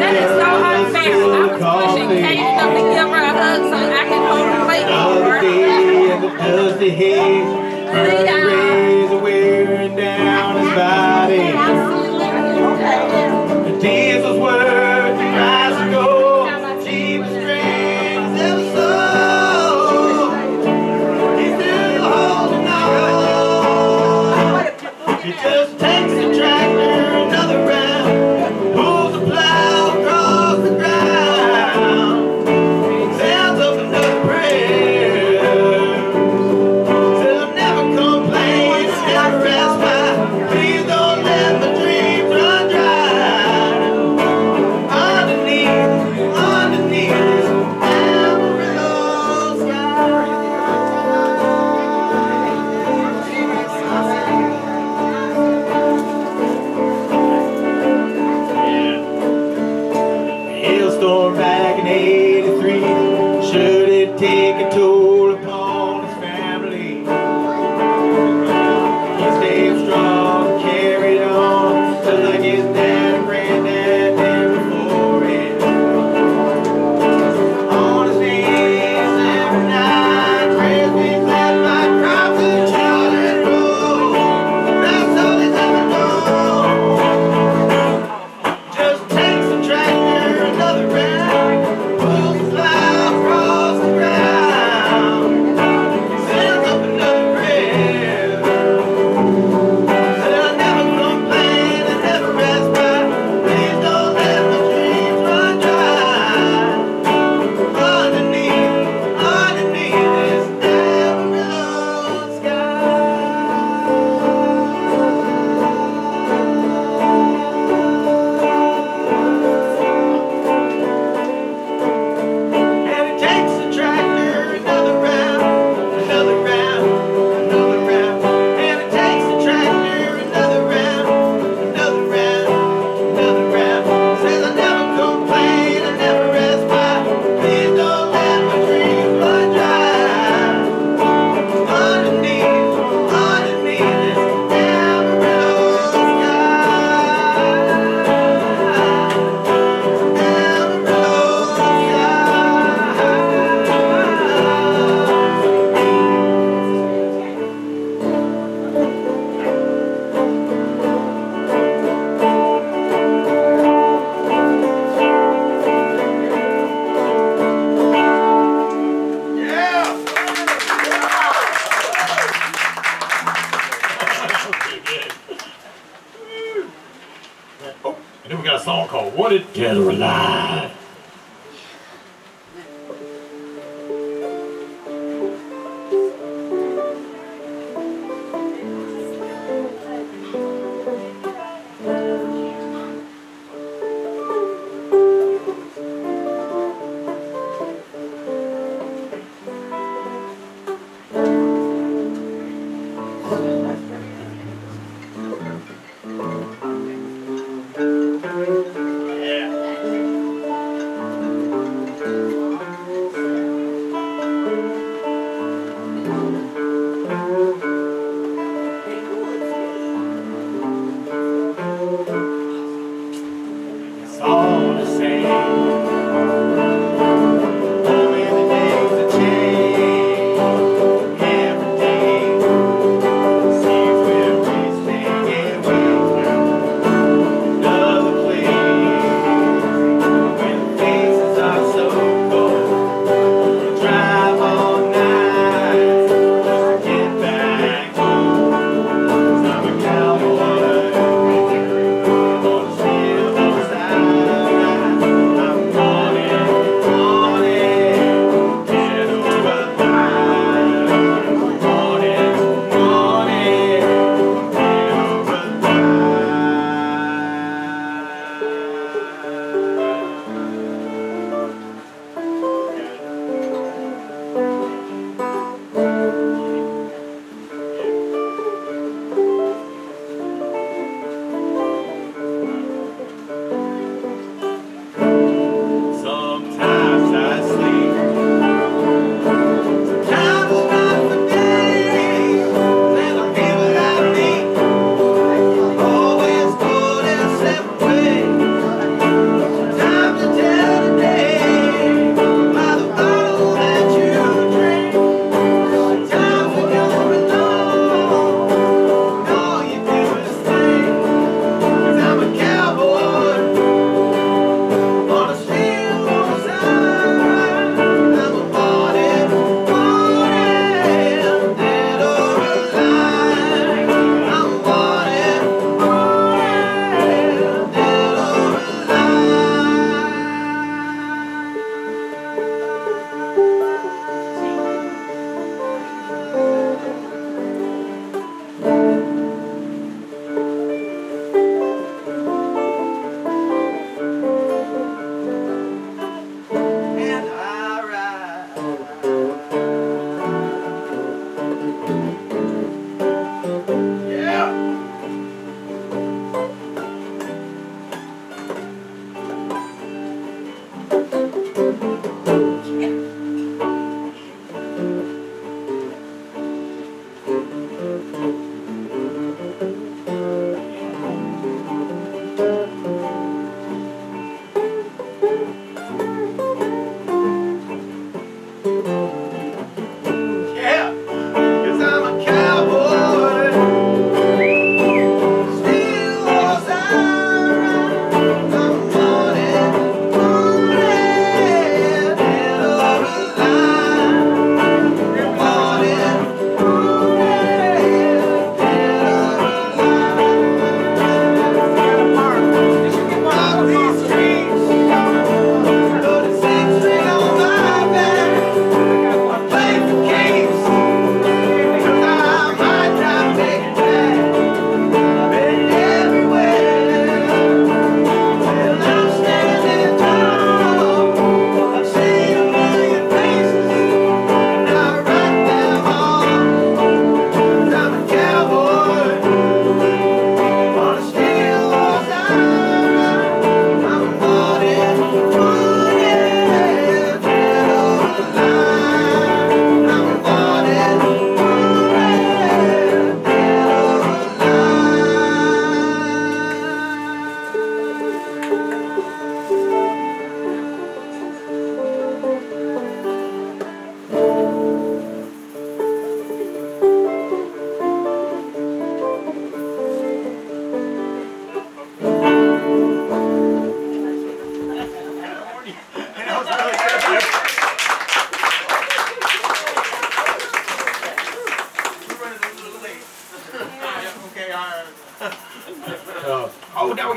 That is so unfair. I was pushing Kate up to give her a hug so I can hold her weight over. Rays are wearing down his body. The diesel's worth a bicycle. Cheap strings ever sold. He's still holding on. She just takes a tractor another round.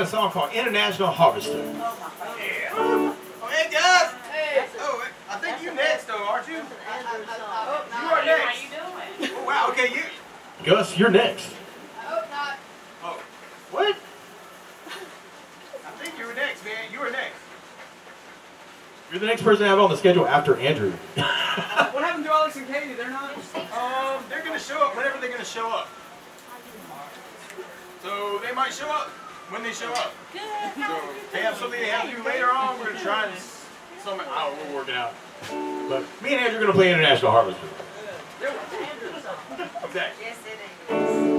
got a song called International Harvester. Yeah. Oh, hey, guys. Hey. Oh, I think you next, though, aren't you? Oh, you are next. How you doing? Oh, wow, okay, you. Gus, you're next. Oh, not. Oh. What? I think you were next, man. You were next. You're the next person I have on the schedule after Andrew. What happened to Alex and Katie? They're not. They're going to show up whenever they're going to show up. So they might show up when they show up. So they have something they have to do later on. We're going to try and something. I don't know, we'll work it out. But me and Andrew are going to play International Harvester. Exactly. Yes, it is.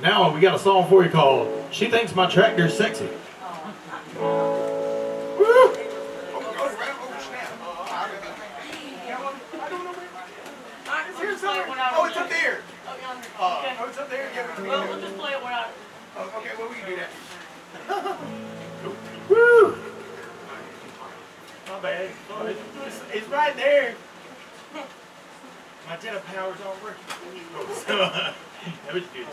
Now we got a song for you called She Thinks My Tractor's Sexy. bad. It's right there. My data powers aren't working. So, that was good.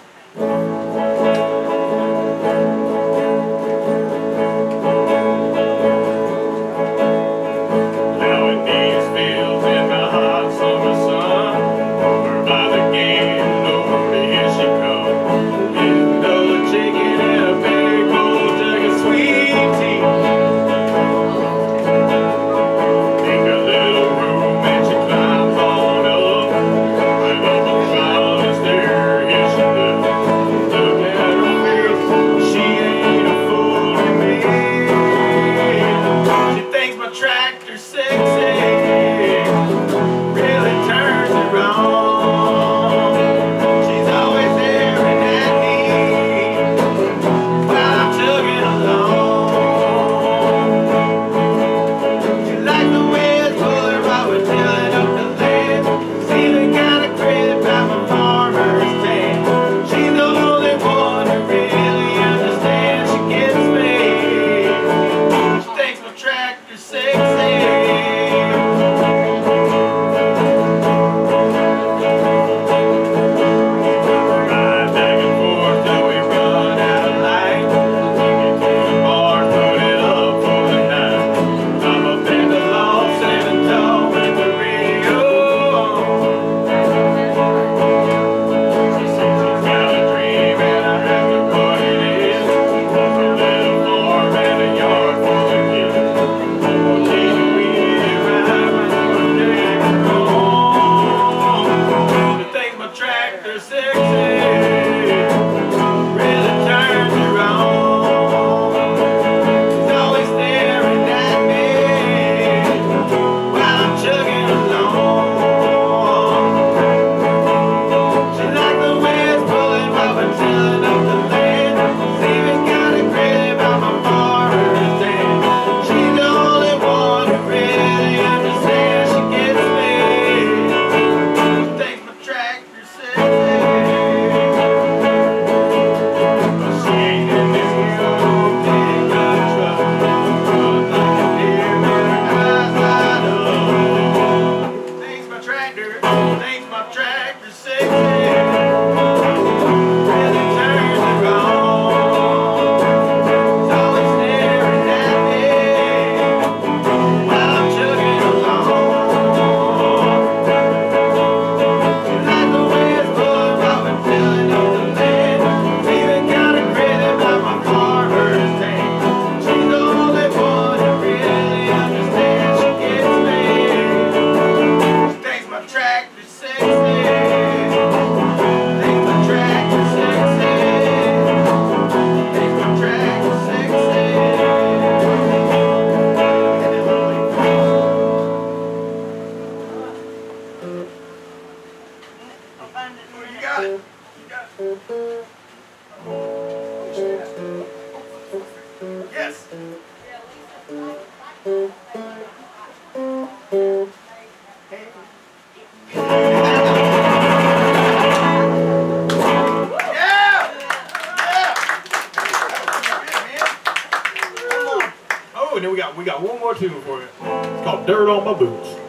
And then we got one more tune for you. It's called Dirt on My Boots.